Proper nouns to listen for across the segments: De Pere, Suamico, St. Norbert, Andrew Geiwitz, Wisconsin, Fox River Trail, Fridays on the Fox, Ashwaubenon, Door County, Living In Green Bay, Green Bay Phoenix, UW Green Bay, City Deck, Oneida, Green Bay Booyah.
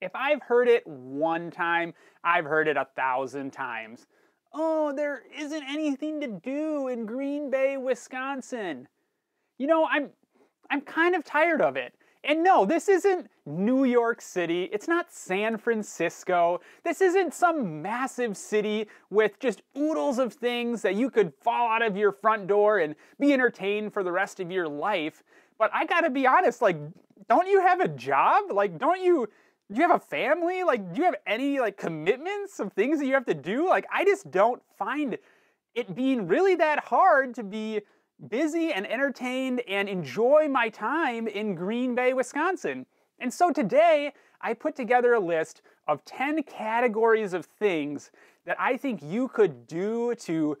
If I've heard it one time, I've heard it 1,000 times. Oh, there isn't anything to do in Green Bay, Wisconsin. You know, I'm kind of tired of it. And no, this isn't New York City. It's not San Francisco. This isn't some massive city with just oodles of things that you could fall out of your front door and be entertained for the rest of your life. But I gotta be honest, like, don't you have a job? Like, do you have a family? Like, do you have any, like, commitments of things that you have to do? Like, I just don't find it being really that hard to be busy and entertained and enjoy my time in Green Bay, Wisconsin. And so today, I put together a list of 10 categories of things that I think you could do to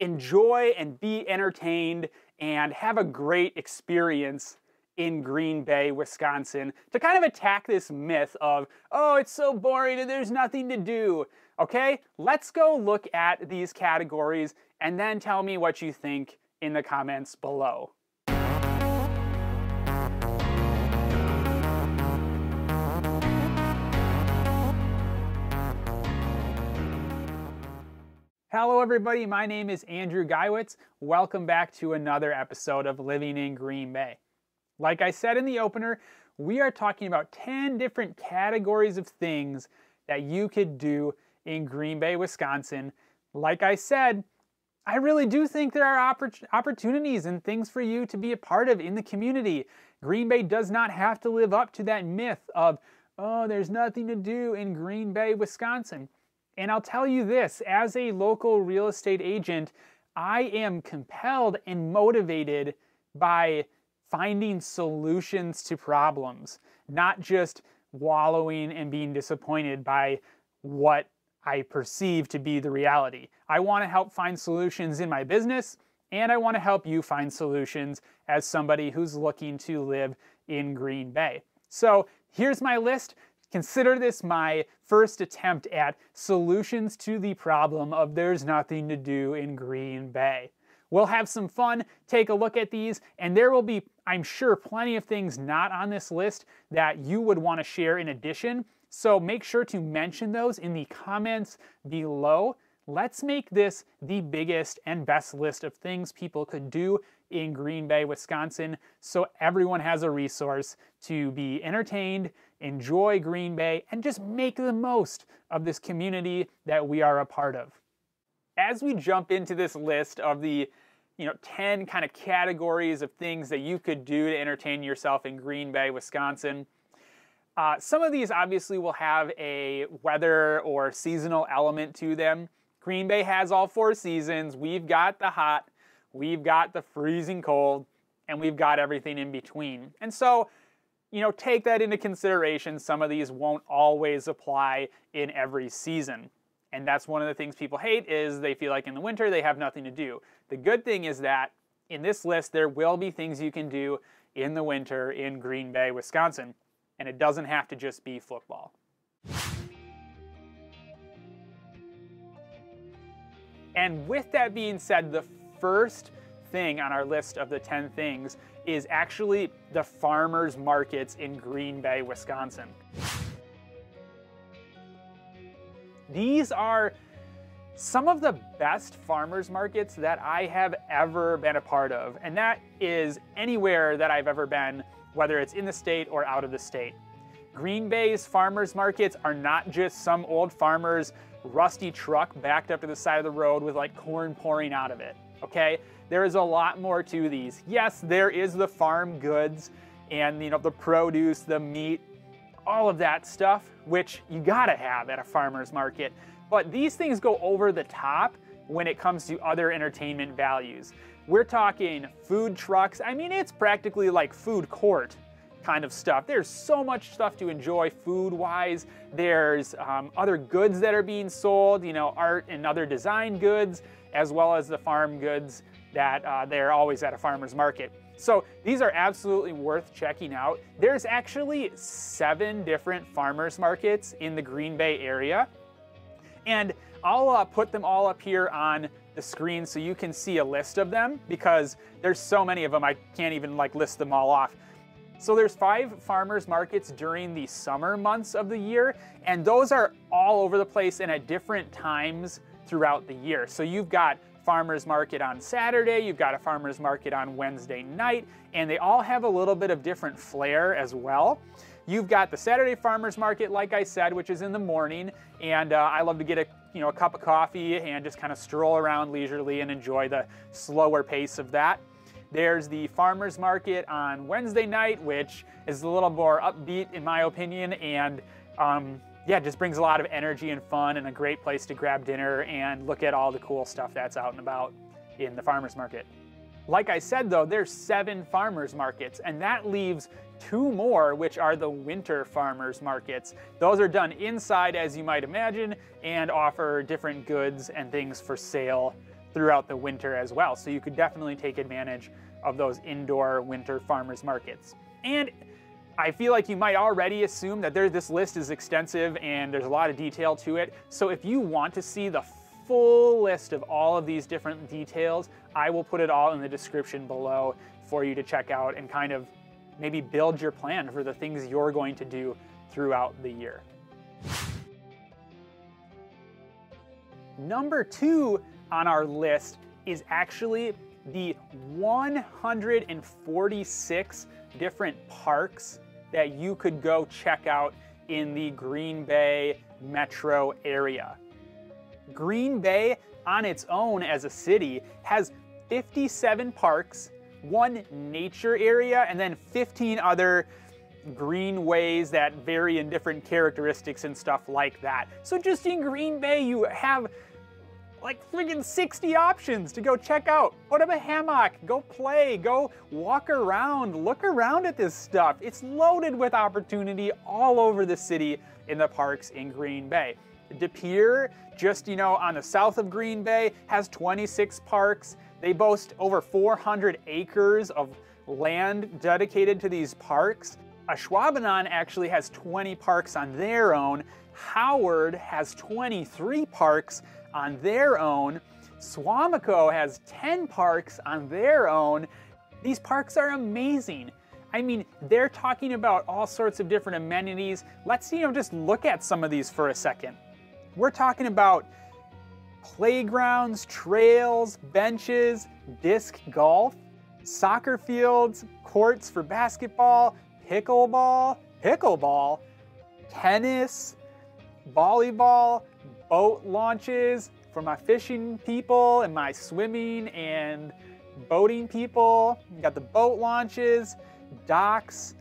enjoy and be entertained and have a great experience in Green Bay, Wisconsin, to kind of attack this myth of, oh, it's so boring and there's nothing to do. Okay, let's go look at these categories and then tell me what you think in the comments below. Hello everybody, my name is Andrew Geiwitz. Welcome back to another episode of Living in Green Bay. Like I said in the opener, we are talking about 10 different categories of things that you could do in Green Bay, Wisconsin. Like I said, I really do think there are opportunities and things for you to be a part of in the community. Green Bay does not have to live up to that myth of, oh, there's nothing to do in Green Bay, Wisconsin. And I'll tell you this, as a local real estate agent, I am compelled and motivated by finding solutions to problems, not just wallowing and being disappointed by what I perceive to be the reality. I want to help find solutions in my business, and I want to help you find solutions as somebody who's looking to live in Green Bay. So here's my list. Consider this my first attempt at solutions to the problem of there's nothing to do in Green Bay. We'll have some fun, take a look at these, and there will be, I'm sure, plenty of things not on this list that you would want to share in addition. So make sure to mention those in the comments below. Let's make this the biggest and best list of things people could do in Green Bay, Wisconsin, so everyone has a resource to be entertained, enjoy Green Bay, and just make the most of this community that we are a part of. As we jump into this list of the 10 kind of categories of things that you could do to entertain yourself in Green Bay, Wisconsin, some of these obviously will have a weather or seasonal element to them. Green Bay has all four seasons. We've got the hot, we've got the freezing cold, and we've got everything in between. And so, take that into consideration. Some of these won't always apply in every season. And that's one of the things people hate is they feel like in the winter they have nothing to do. The good thing is that in this list there will be things you can do in the winter in Green Bay, Wisconsin. And it doesn't have to just be football. And with that being said, the first thing on our list of the 10 things is actually the farmers markets in Green Bay, Wisconsin. These are some of the best farmers markets that I have ever been a part of, and that is anywhere that I've ever been, whether it's in the state or out of the state. Green Bay's farmers markets are not just some old farmer's rusty truck backed up to the side of the road with like corn pouring out of it, okay? There is a lot more to these. Yes, there is the farm goods and the produce, the meat, all of that stuff, which you gotta have at a farmer's market. But these things go over the top when it comes to other entertainment values. We're talking food trucks. I mean, it's practically like food court kind of stuff. There's so much stuff to enjoy food-wise. There's other goods that are being sold, art and other design goods, as well as the farm goods that they're always at a farmer's market. So these are absolutely worth checking out. There's actually 7 different farmers markets in the Green Bay area. And I'll put them all up here on the screen so you can see a list of them, because there's so many of them I can't even list them all off. So there's 5 farmers markets during the summer months of the year, and those are all over the place and at different times throughout the year. So you've got farmers market on Saturday, you've got a farmers market on Wednesday night, and they all have a little bit of different flair as well. You've got the Saturday farmers market, like I said, which is in the morning, and I love to get a cup of coffee and just kind of stroll around leisurely and enjoy the slower pace of that. There's the farmers market on Wednesday night, which is a little more upbeat in my opinion, and yeah, just brings a lot of energy and fun and a great place to grab dinner and look at all the cool stuff that's out and about in the farmers market. Like I said though, there's 7 farmers markets, and that leaves 2 more, which are the winter farmers markets. Those are done inside, as you might imagine, and offer different goods and things for sale throughout the winter as well. So you could definitely take advantage of those indoor winter farmers markets. And I feel like you might already assume that this list is extensive and there's a lot of detail to it. So if you want to see the full list of all of these different details, I will put it all in the description below for you to check out and kind of maybe build your plan for the things you're going to do throughout the year. Number 2 on our list is actually the 146 different parks that you could go check out in the Green Bay metro area. Green Bay on its own as a city has 57 parks, 1 nature area, and then 15 other greenways that vary in different characteristics and stuff like that. So just in Green Bay you have like friggin' 60 options to go check out. Put up a hammock, go play, go walk around, look around at this stuff. It's loaded with opportunity all over the city in the parks in Green Bay. De Pere, just on the south of Green Bay, has 26 parks. They boast over 400 acres of land dedicated to these parks. Ashwaubenon actually has 20 parks on their own. Howard has 23 parks on their own. Suamico has 10 parks on their own. These parks are amazing. I mean, they're talking about all sorts of different amenities. Let's just look at some of these for a second. We're talking about playgrounds, trails, benches, disc golf, soccer fields, courts for basketball, pickleball, tennis, volleyball, boat launches for my fishing people and my swimming and boating people. You got the boat launches, docks,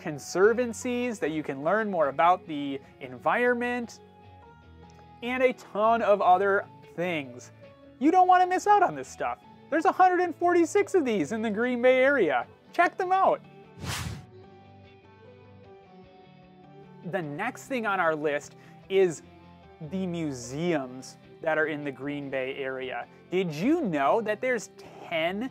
conservancies that you can learn more about the environment, and a ton of other things. You don't want to miss out on this stuff. There's 146 of these in the Green Bay area. Check them out. The next thing on our list is the museums that are in the Green Bay area. Did you know that there's 10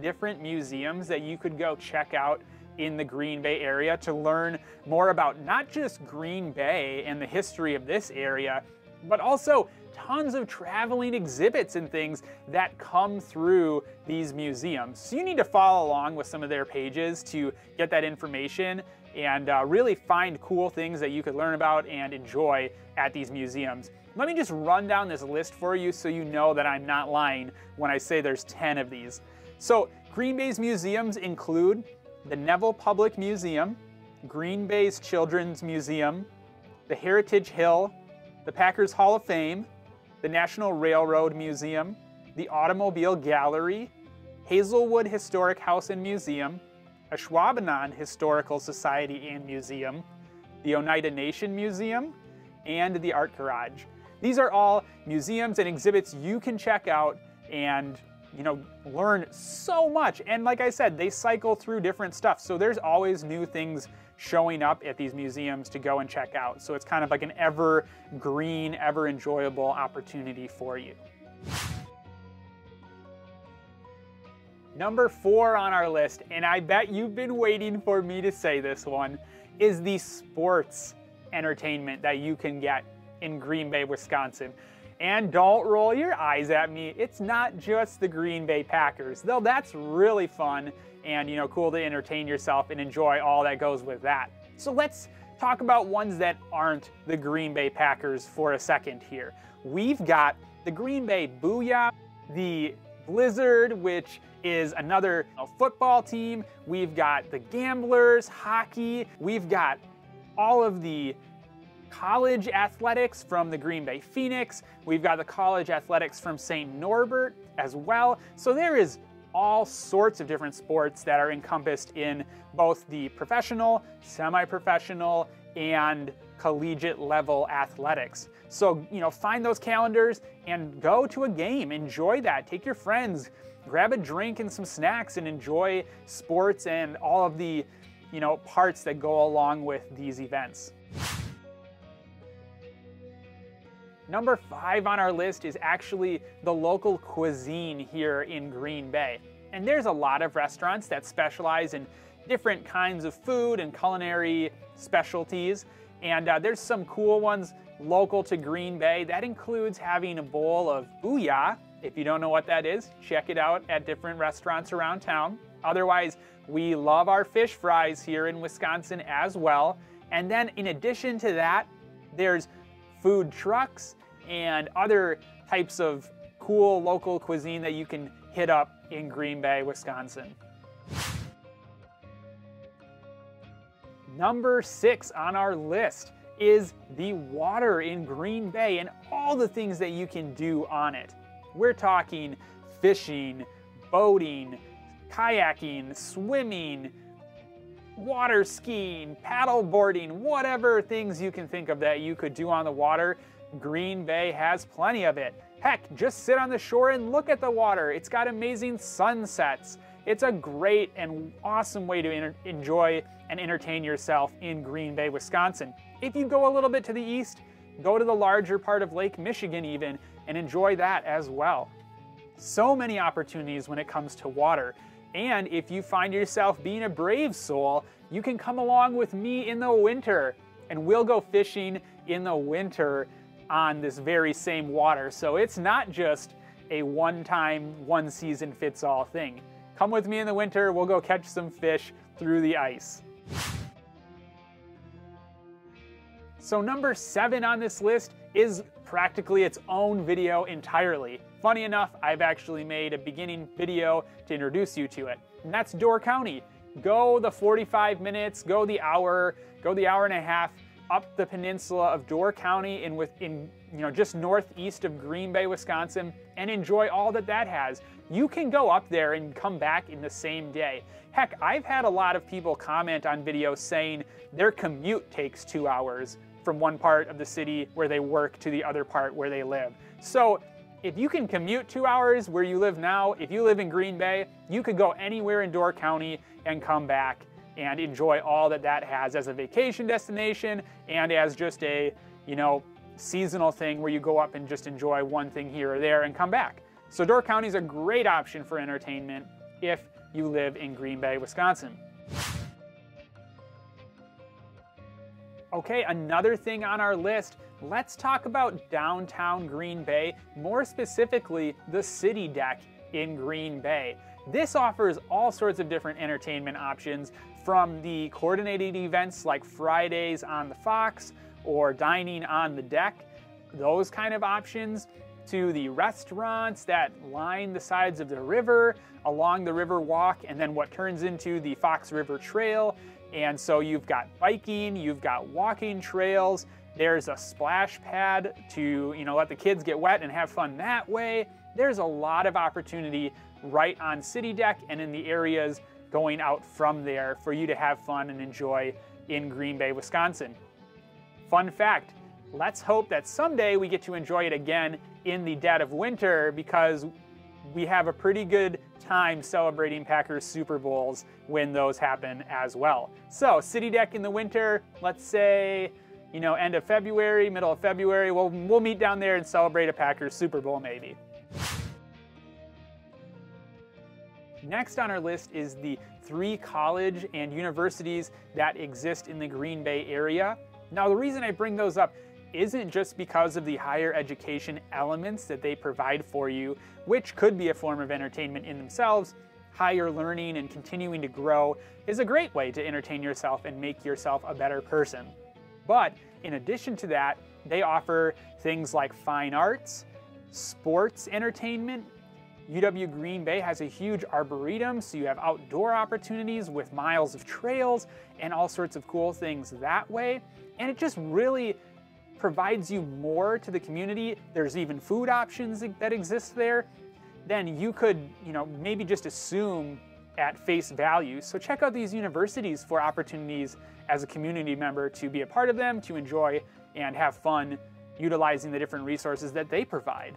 different museums that you could go check out in the Green Bay area to learn more about not just Green Bay and the history of this area, but also tons of traveling exhibits and things that come through these museums. So you need to follow along with some of their pages to get that information and really find cool things that you could learn about and enjoy at these museums. Let me just run down this list for you so you know that I'm not lying when I say there's 10 of these. So Green Bay's museums include the Neville Public Museum, Green Bay's Children's Museum, the Heritage Hill, the Packers Hall of Fame, the National Railroad Museum, the Automobile Gallery, Hazelwood Historic House and Museum, Ashwaubenon Historical Society and Museum, the Oneida Nation Museum, and the Art Garage. These are all museums and exhibits you can check out and learn so much. And like I said, they cycle through different stuff. So there's always new things showing up at these museums to go and check out. So it's kind of like an evergreen, ever enjoyable opportunity for you. Number 4 on our list, and I bet you've been waiting for me to say this one, is the sports entertainment that you can get in Green Bay, Wisconsin. And don't roll your eyes at me, it's not just the Green Bay Packers, though that's really fun and, you know, cool to entertain yourself and enjoy all that goes with that. So let's talk about ones that aren't the Green Bay Packers for a second here. We've got the Green Bay Booyah, the Blizzard, which is another football team. We've got the Gamblers, hockey. We've got all of the college athletics from the Green Bay Phoenix. We've got the college athletics from St. Norbert as well. So there is all sorts of different sports that are encompassed in both the professional, semi-professional, and collegiate level athletics. So, you know, find those calendars and go to a game, enjoy that, take your friends, grab a drink and some snacks and enjoy sports and all of the, you know, parts that go along with these events. Number 5 on our list is actually the local cuisine here in Green Bay. And there's a lot of restaurants that specialize in different kinds of food and culinary specialties. And there's some cool ones local to Green Bay. That includes having a bowl of booyah. If you don't know what that is, check it out at different restaurants around town. Otherwise, we love our fish fries here in Wisconsin as well. And then in addition to that, there's food trucks and other types of cool local cuisine that you can hit up in Green Bay, Wisconsin. Number 6 on our list is the water in Green Bay and all the things that you can do on it. We're talking fishing, boating, kayaking, swimming, water skiing, paddle boarding, whatever things you can think of that you could do on the water, Green Bay has plenty of it. Heck, just sit on the shore and look at the water. It's got amazing sunsets. It's a great and awesome way to enjoy and entertain yourself in Green Bay, Wisconsin. If you go a little bit to the east, go to the larger part of Lake Michigan even and enjoy that as well. So many opportunities when it comes to water. And if you find yourself being a brave soul, you can come along with me in the winter, and we'll go fishing in the winter on this very same water. So it's not just a one-time, one-season-fits-all thing. Come with me in the winter, we'll go catch some fish through the ice. So number 7 on this list is practically its own video entirely. Funny enough, I've actually made a beginning video to introduce you to it, and that's Door County. Go the 45 minutes, go the hour and a half up the peninsula of Door County and within, you know, just northeast of Green Bay, Wisconsin, and enjoy all that that has. You can go up there and come back in the same day. Heck, I've had a lot of people comment on videos saying their commute takes 2 hours from one part of the city where they work to the other part where they live. So if you can commute 2 hours where you live now, if you live in Green Bay, you could go anywhere in Door County and come back and enjoy all that that has as a vacation destination and as just a, you know, seasonal thing where you go up and just enjoy one thing here or there and come back. So Door County is a great option for entertainment if you live in Green Bay, Wisconsin. Okay, another thing on our list, let's talk about downtown Green Bay, more specifically the City Deck in Green Bay. This offers all sorts of different entertainment options, from the coordinated events like Fridays on the Fox or dining on the deck, those kind of options, to the restaurants that line the sides of the river, along the river walk, and then what turns into the Fox River Trail. And so you've got biking, you've got walking trails, there's a splash pad to, you know, let the kids get wet and have fun that way. There's a lot of opportunity right on City Deck and in the areas going out from there for you to have fun and enjoy in Green Bay, Wisconsin. Fun fact, let's hope that someday we get to enjoy it again in the dead of winter, because we have a pretty good time celebrating Packers Super Bowls when those happen as well. So City Deck in the winter, let's say, you know, end of February, middle of February, we'll meet down there and celebrate a Packers Super Bowl maybe. Next on our list is the 3 college and universities that exist in the Green Bay area. Now the reason I bring those up isn't just because of the higher education elements that they provide for you, which could be a form of entertainment in themselves. higher learning and continuing to grow is a great way to entertain yourself and make yourself a better person. But in addition to that, they offer things like fine arts, sports entertainment. UW Green Bay has a huge arboretum, so you have outdoor opportunities with miles of trails and all sorts of cool things that way. And it just really provides you more to the community. There's even food options that exist there. Then you could, maybe just assume at face value. So check out these universities for opportunities as a community member to be a part of them, to enjoy and have fun utilizing the different resources that they provide.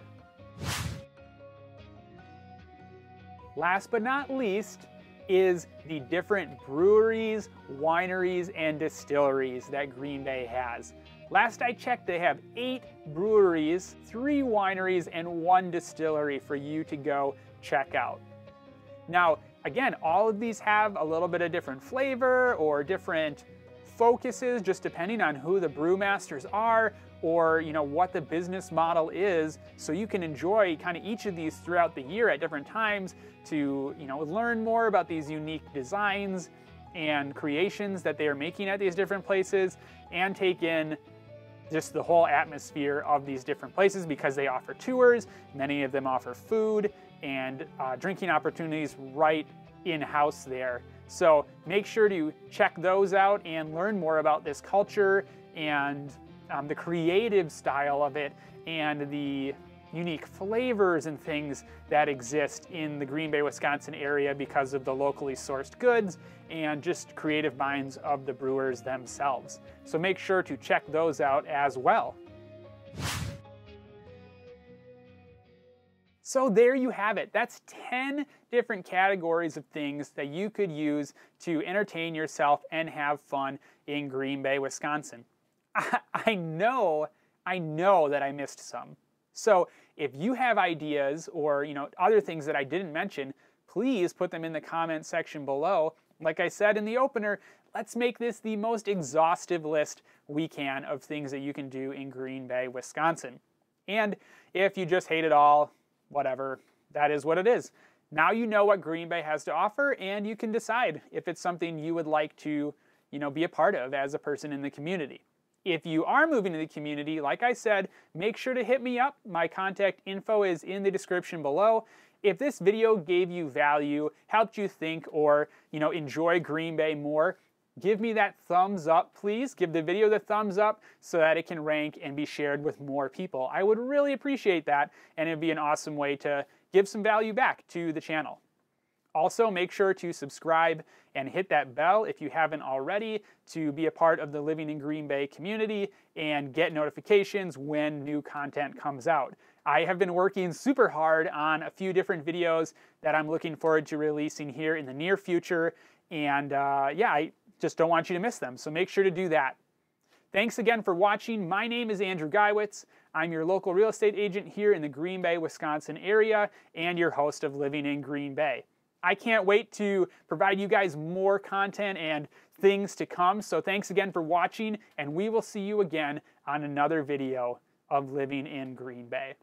Last but not least is the different breweries, wineries, and distilleries that Green Bay has. Last I checked, they have 8 breweries, 3 wineries, and 1 distillery for you to go check out. Now, again, all of these have a little bit of different flavor or different focuses, just depending on who the brewmasters are or what the business model is, so you can enjoy kind of each of these throughout the year at different times to learn more about these unique designs and creations that they are making at these different places, and take in just the whole atmosphere of these different places, because they offer tours. Many of them offer food and drinking opportunities right in-house there. So make sure to check those out and learn more about this culture and the creative style of it and the unique flavors and things that exist in the Green Bay, Wisconsin area because of the locally sourced goods and just creative minds of the brewers themselves. So make sure to check those out as well. So there you have it. That's 10 different categories of things that you could use to entertain yourself and have fun in Green Bay, Wisconsin. I know that I missed some. So if you have ideas or other things that I didn't mention, please put them in the comment section below. Like I said in the opener, let's make this the most exhaustive list we can of things that you can do in Green Bay, Wisconsin. And if you just hate it all, whatever, that is what it is. Now you know what Green Bay has to offer, and you can decide if it's something you would like to be a part of as a person in the community. If you are moving to the community, like I said, make sure to hit me up. My contact info is in the description below. If this video gave you value, helped you think, or enjoy Green Bay more, give me that thumbs up, please. Give the video the thumbs up so that it can rank and be shared with more people. I would really appreciate that, and it'd be an awesome way to give some value back to the channel. Also, make sure to subscribe and hit that bell if you haven't already to be a part of the Living in Green Bay community and get notifications when new content comes out. I have been working super hard on a few different videos that I'm looking forward to releasing here in the near future, and yeah, I just don't want you to miss them, so make sure to do that. Thanks again for watching. My name is Andrew Geiwitz. I'm your local real estate agent here in the Green Bay, Wisconsin area and your host of Living in Green Bay. I can't wait to provide you guys more content and things to come. So thanks again for watching, and we will see you again on another video of Living in Green Bay.